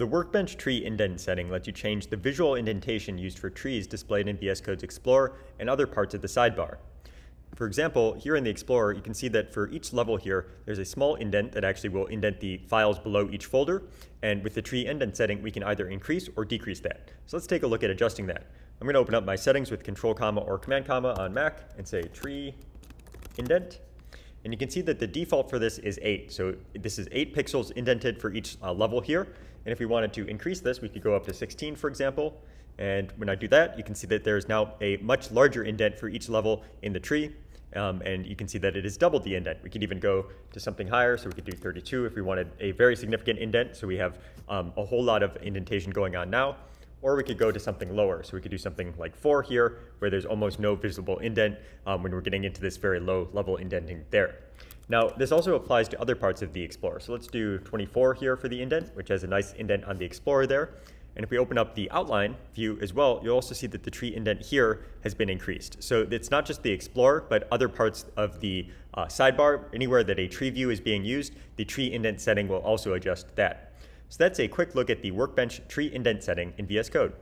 The Workbench tree indent setting lets you change the visual indentation used for trees displayed in VS Code's Explorer and other parts of the sidebar. For example, here in the Explorer, you can see that for each level here, there's a small indent that actually will indent the files below each folder. And with the tree indent setting, we can either increase or decrease that. So let's take a look at adjusting that. I'm going to open up my settings with Control, or Command, on Mac and say tree indent. And you can see that the default for this is 8. So this is 8 pixels indented for each level here. And if we wanted to increase this, we could go up to 16, for example. And when I do that, you can see that there is now a much larger indent for each level in the tree. And you can see that it is double the indent. We could even go to something higher. So we could do 32 if we wanted a very significant indent. So we have a whole lot of indentation going on now. Or we could go to something lower. So we could do something like 4 here, where there's almost no visible indent when we're getting into this very low level indenting there. Now, this also applies to other parts of the Explorer. So let's do 24 here for the indent, which has a nice indent on the Explorer there. And if we open up the outline view as well, you'll also see that the tree indent here has been increased. So it's not just the Explorer, but other parts of the sidebar. Anywhere that a tree view is being used, the tree indent setting will also adjust that. So that's a quick look at the Workbench tree indent setting in VS Code.